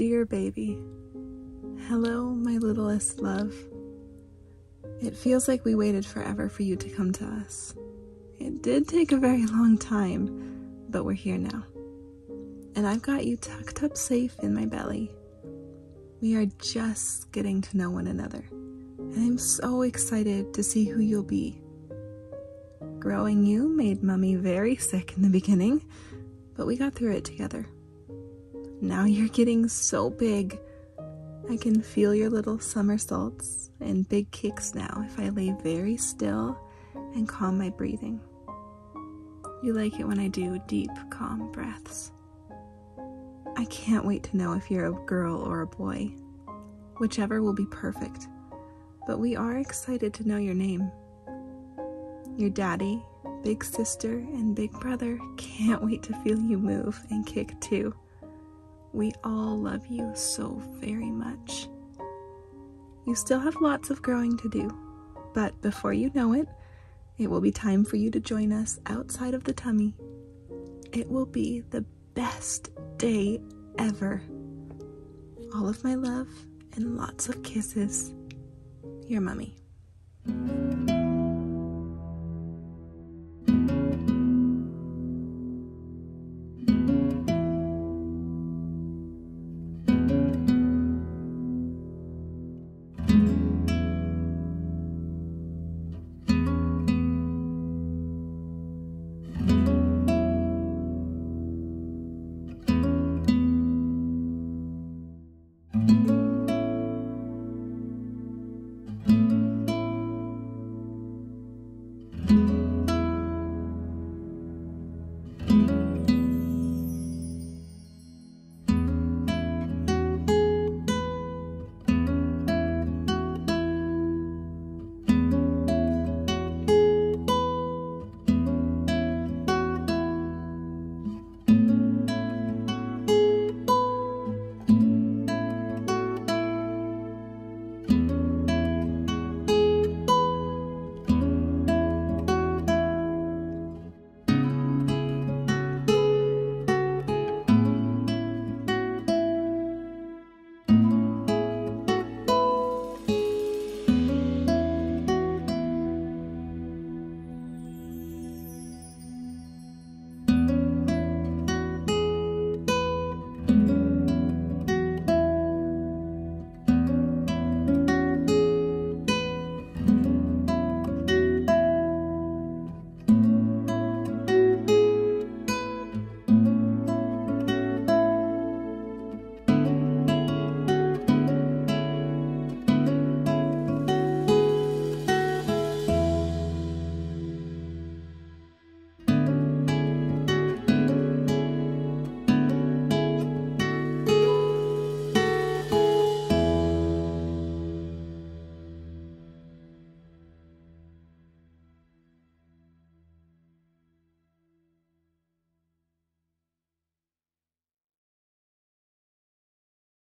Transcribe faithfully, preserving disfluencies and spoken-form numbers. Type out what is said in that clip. Dear baby, hello my littlest love. It feels like we waited forever for you to come to us. It did take a very long time, but we're here now. And I've got you tucked up safe in my belly. We are just getting to know one another, and I'm so excited to see who you'll be. Growing you made Mummy very sick in the beginning, but we got through it together. Now you're getting so big. I can feel your little somersaults and big kicks now if I lay very still and calm my breathing. You like it when I do deep, calm breaths. I can't wait to know if you're a girl or a boy. Whichever will be perfect, but we are excited to know your name. Your daddy, big sister, and big brother can't wait to feel you move and kick too. We all love you so very much. You still have lots of growing to do, but before you know it, it will be time for you to join us outside of the tummy. It will be the best day ever. All of my love and lots of kisses. Your Mummy.